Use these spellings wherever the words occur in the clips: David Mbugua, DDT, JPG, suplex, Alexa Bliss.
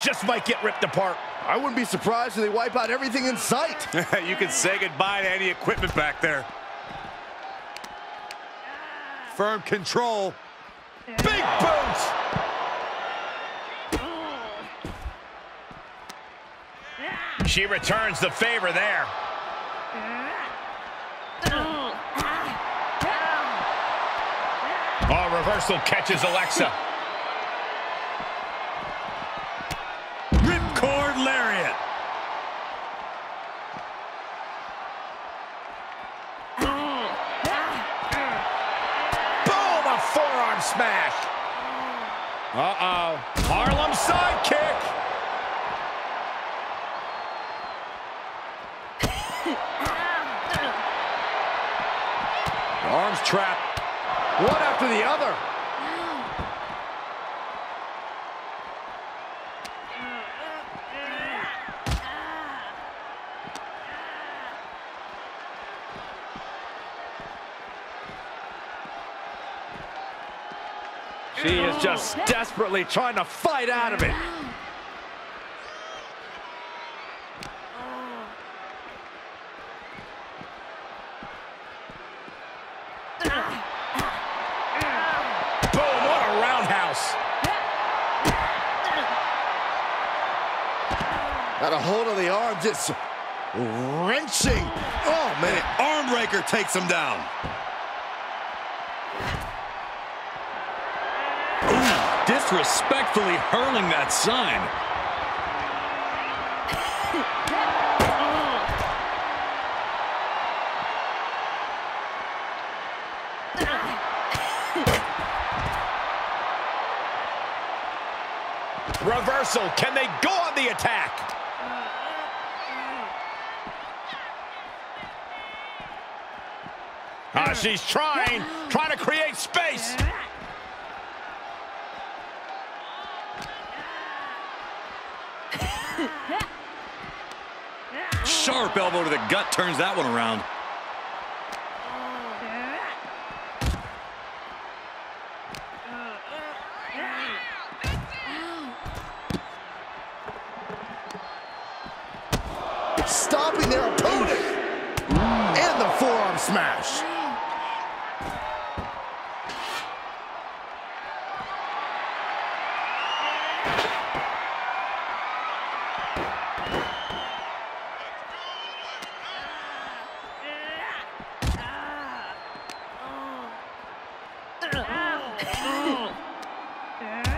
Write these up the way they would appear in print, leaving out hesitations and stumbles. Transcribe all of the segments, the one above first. Just might get ripped apart. I wouldn't be surprised if they wipe out everything in sight. You can say goodbye to any equipment back there. Firm control. Yeah. Big boots! Yeah. She returns the favor there. Oh, reversal catches Alexa. Ripcord lariat. Boom, a forearm smash. Uh-oh. Harlem sidekick. Arms trap. One after the other. She is just desperately trying to fight out of it. Got a hold of the arm, just wrenching. Oh, man, arm breaker takes him down. Ooh, disrespectfully hurling that sign. Reversal, can they go on the attack? She's trying to create space. Sharp elbow to the gut turns that one around. Stopping their opponent. And the forearm smash.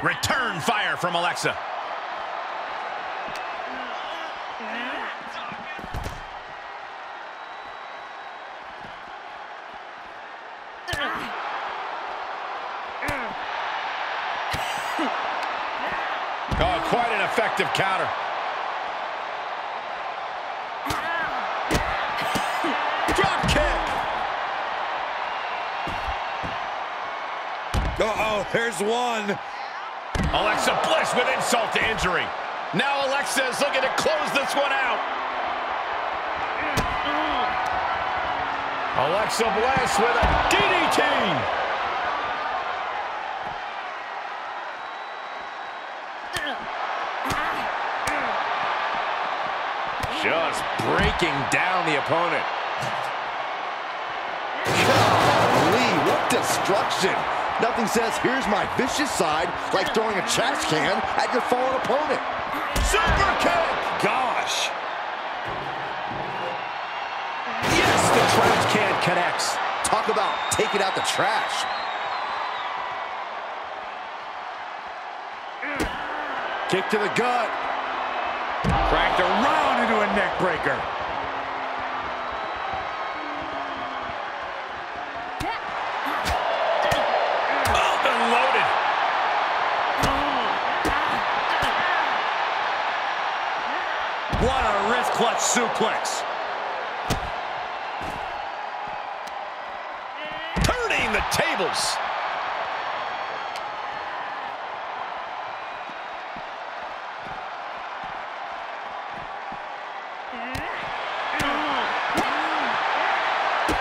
Return fire from Alexa. Oh, quite an effective counter. Drop kick. Uh-oh, there's one. Alexa Bliss with insult to injury. Now Alexa is looking to close this one out. Alexa Bliss with a DDT. Just breaking down the opponent. Golly, what destruction. Nothing says, here's my vicious side, like throwing a trash can at your fallen opponent. Super kick! Gosh. Yes, the trash can connects. Talk about taking out the trash. Kick to the gut. Cracked around into a neck breaker. What a wrist clutch suplex. Turning the tables.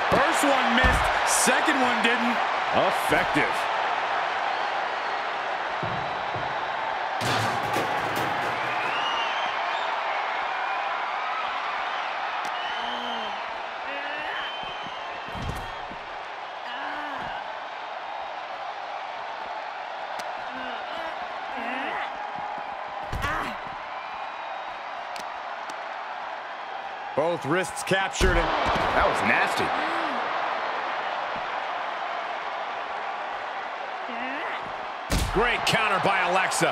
First one missed, second one didn't. Effective. Both wrists captured it. That was nasty. Great counter by Alexa.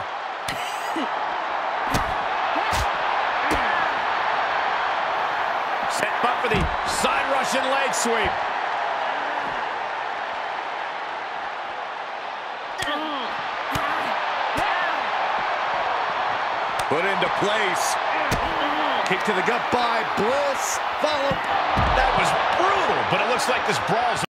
Set up for the side Russian leg sweep. Put into place. Kick to the gut by Bliss. Follow. That was brutal, but it looks like this brawl's